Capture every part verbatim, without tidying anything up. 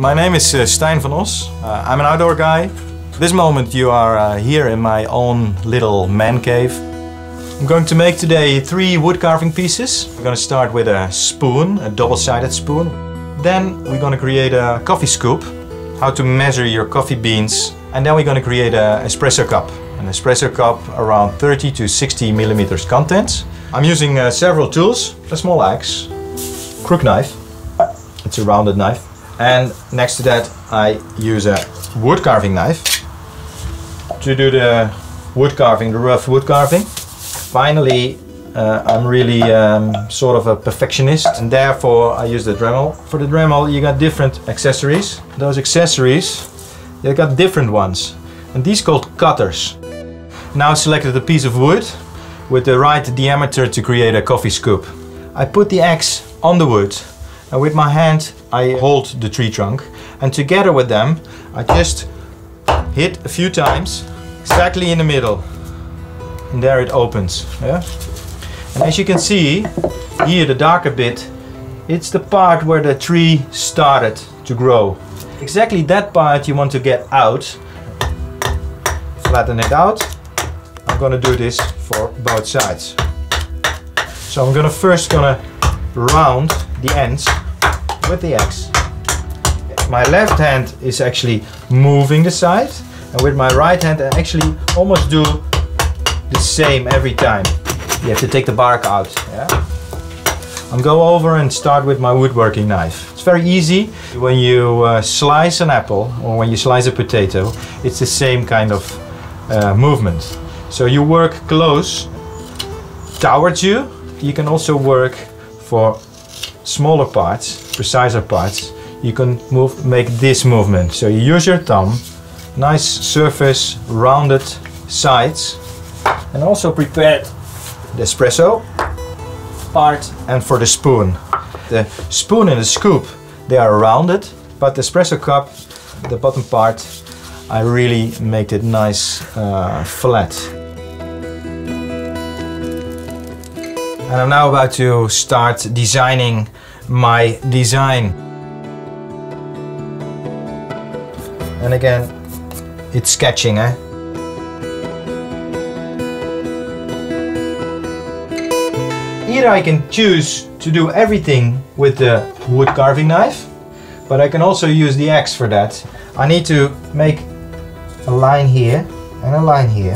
My name is uh, Stijn van Ossa. Uh, I'm an outdoor guy. This moment you are uh, here in my own little man cave. I'm going to make today three wood carving pieces. We're going to start with a spoon, a double-sided spoon. Then we're going to create a coffee scoop, how to measure your coffee beans. And then we're going to create an espresso cup. An espresso cup around thirty to sixty millimeters contents. I'm using uh, several tools, a small axe, crook knife, it's a rounded knife. And next to that I use a wood carving knife to do the wood carving, the rough wood carving. Finally, uh, I'm really um, sort of a perfectionist and therefore I use the Dremel. For the Dremel you got different accessories. Those accessories, you got different ones. And these called cutters. Now I selected a piece of wood with the right diameter to create a coffee scoop. I put the axe on the wood and with my hand I hold the tree trunk, and together with them I just hit a few times exactly in the middle, and there it opens. Yeah? And as you can see here, the darker bit, it's the part where the tree started to grow. Exactly that part you want to get out. Flatten it out. I'm gonna do this for both sides. So I'm gonna first gonna round the ends with the axe. My left hand is actually moving the side, and with my right hand I actually almost do the same every time. You have to take the bark out. Yeah? I'm go over and start with my woodworking knife. It's very easy. When you uh, slice an apple or when you slice a potato, it's the same kind of uh, movement. So you work close towards you. You can also work for smaller parts, preciser parts. You can move, make this movement. So you use your thumb, nice surface, rounded sides, and also prepare the espresso part and for the spoon. The spoon and the scoop, they are rounded, but the espresso cup, the bottom part, I really make it nice uh, flat. And I'm now about to start designing my design. And again, it's sketching, eh? Here I can choose to do everything with the wood carving knife, but I can also use the axe for that. I need to make a line here and a line here.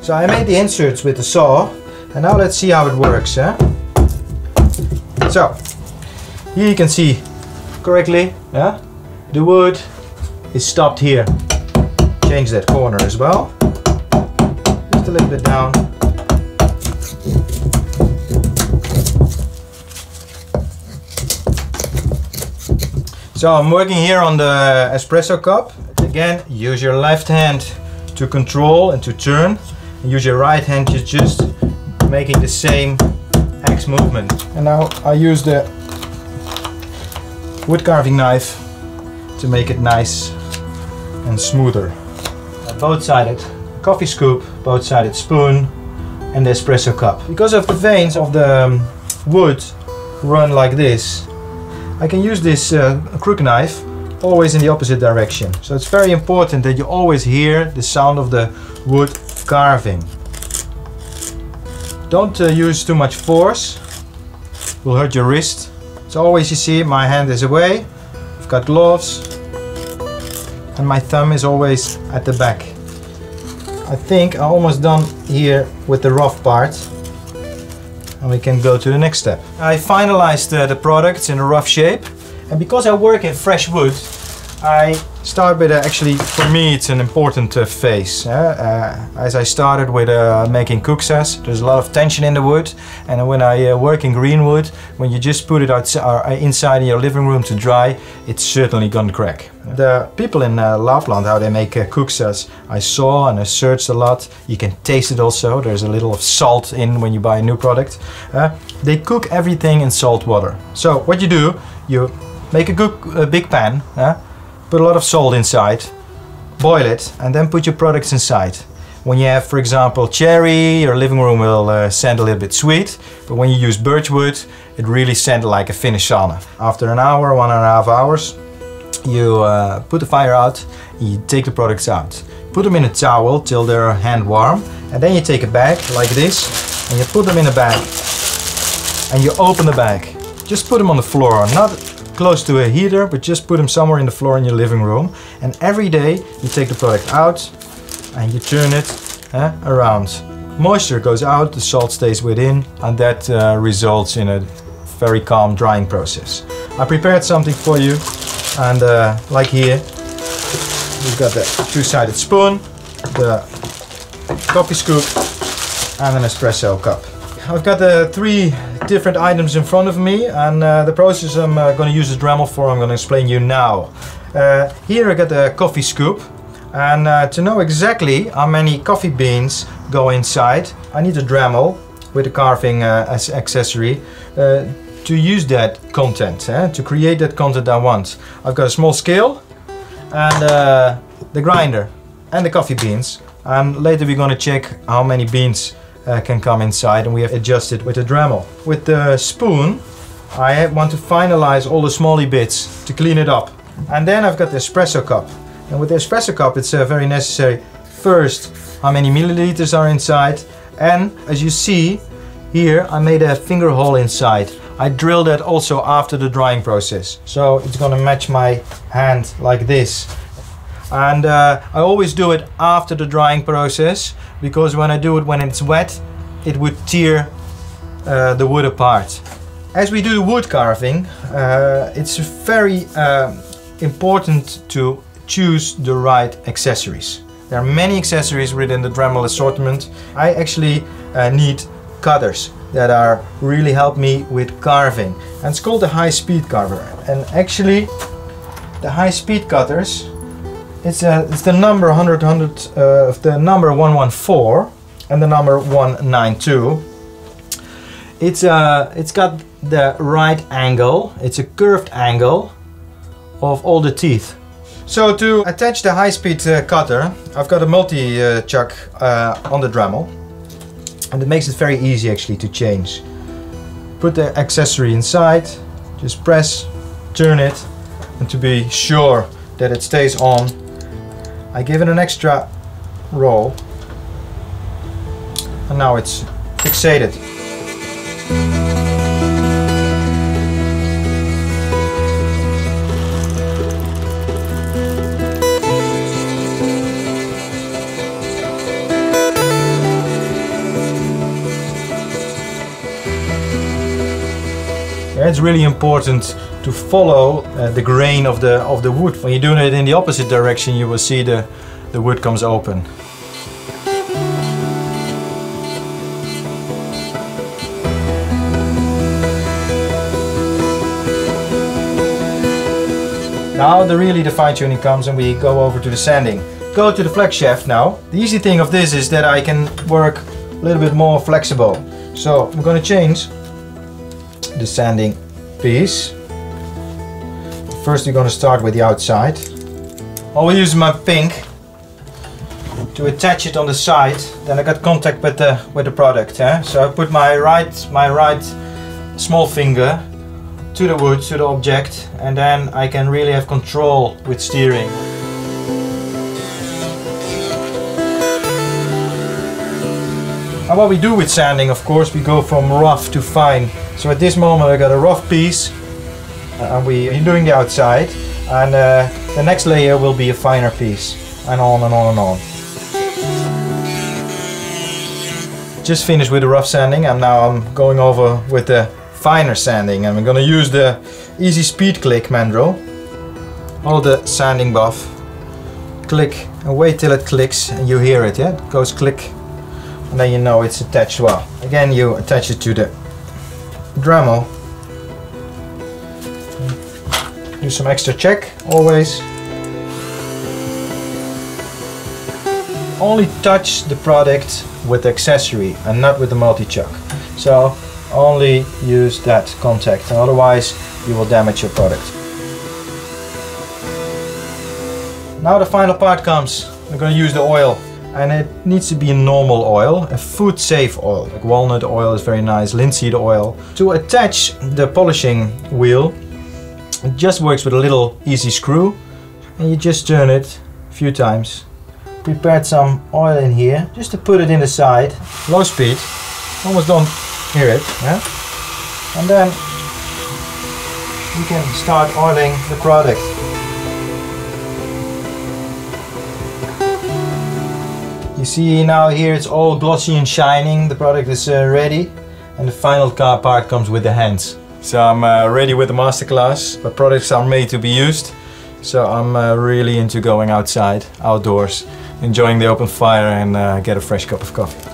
So I made the inserts with the saw, and now let's see how it works. Eh? So here you can see correctly, yeah? The wood is stopped here. Change that corner as well. Just a little bit down. So I'm working here on the espresso cup. Again, use your left hand to control and to turn. And use your right hand to just making the same axe movement. And now I use the wood carving knife to make it nice and smoother. Both-sided coffee scoop, both-sided spoon, and the espresso cup. Because of the veins of the wood run like this, I can use this uh, crook knife always in the opposite direction. So it's very important that you always hear the sound of the wood carving. Don't uh, use too much force, it will hurt your wrist. So always you see my hand is away, I've got gloves, and my thumb is always at the back. I think I'm almost done here with the rough part. And we can go to the next step. I finalized uh, the products in a rough shape, and because I work in fresh wood, I start with a, actually for me it's an important uh, phase. Uh, uh, as I started with uh, making kuksas, there's a lot of tension in the wood, and when I uh, work in green wood, when you just put it outside, or inside in your living room to dry, it's certainly gonna crack. Yeah. The people in uh, Lapland, how they make uh, kuksas, I saw and I searched a lot. You can taste it also. There's a little of salt in when you buy a new product. Uh, they cook everything in salt water. So what you do, you make a, cook, a big pan, uh, put a lot of salt inside, boil it, and then put your products inside. When you have, for example, cherry, your living room will uh, scent a little bit sweet, but when you use birch wood, it really scents like a Finnish sauna. After an hour, one and a half hours, you uh, put the fire out, you take the products out. Put them in a towel till they're hand warm, and then you take a bag like this and you put them in a bag and you open the bag. Just put them on the floor, not close to a heater, but just put them somewhere in the floor in your living room. And every day you take the product out and you turn it eh, around. Moisture goes out, the salt stays within, and that uh, results in a very calm drying process. I prepared something for you, and uh, like here, we've got the two-sided spoon, the coffee scoop, and an espresso cup. I've got the three different items in front of me, and uh, the process I'm uh, going to use a Dremel for, I'm going to explain you now. Uh, here I got the coffee scoop, and uh, to know exactly how many coffee beans go inside, I need a Dremel with a carving uh, as accessory uh, to use that content, eh? to create that content I want. I've got a small scale, and uh, the grinder and the coffee beans, and later we're going to check how many beans uh, can come inside, and we have adjusted with the Dremel. With the spoon I want to finalize all the smallie bits to clean it up, and then I've got the espresso cup, and with the espresso cup it's uh, very necessary first how many milliliters are inside, and as you see here I made a finger hole inside. I drill that also after the drying process, so it's going to match my hand like this. And uh, I always do it after the drying process, because when I do it when it's wet, it would tear uh, the wood apart. As we do the wood carving, uh, it's very uh, important to choose the right accessories. There are many accessories within the Dremel assortment. I actually uh, need cutters that are really help me with carving, and it's called the high-speed carver. And actually the high-speed cutters, it's, a, it's the number one hundred, one hundred uh, the number one one four and the number one nine two. It's uh, it's got the right angle, it's a curved angle of all the teeth. So to attach the high-speed uh, cutter, I've got a multi-chuck uh, on the Dremel. And it makes it very easy actually to change. Put the accessory inside, just press, turn it, and to be sure that it stays on, I give it an extra roll, and now it's fixated. It's really important to follow uh, the grain of the of the wood. When you're doing it in the opposite direction, you will see the the wood comes open. Now the really the fine tuning comes, and we go over to the sanding. Go to the flex shaft now. The easy thing of this is that I can work a little bit more flexible. So I'm going to change the sanding piece. First you're going to start with the outside. I will use my pink to attach it on the side, then I got contact with the with the product. Eh? So I put my right my right small finger to the wood, to the object, and then I can really have control with steering. And what we do with sanding, of course, we go from rough to fine. So at this moment I got a rough piece, and we are doing the outside, and uh, the next layer will be a finer piece, and on and on and on. Just finished with the rough sanding, and now I'm going over with the finer sanding, and I'm going to use the Easy SpeedClic mandrel. Hold the sanding buff, click, and wait till it clicks and you hear it, yeah? It goes click, and then you know it's attached well. Again, you attach it to the Dremel. Do some extra check, always. Only touch the product with the accessory and not with the multi-chuck. So only use that contact, and otherwise you will damage your product. Now the final part comes. I'm going to use the oil. And it needs to be a normal oil, a food safe oil. Like walnut oil is very nice, linseed oil. To attach the polishing wheel, It just works with a little easy screw, and you just turn it a few times. Prepared some oil in here just to put it in the side. Low speed, almost don't hear it, yeah? And then you can start oiling the product. You see now here it's all glossy and shining. The product is uh, ready, and the final car part comes with the hands. So I'm uh, ready with the masterclass. My products are made to be used, so I'm uh, really into going outside, outdoors, enjoying the open fire, and uh, get a fresh cup of coffee.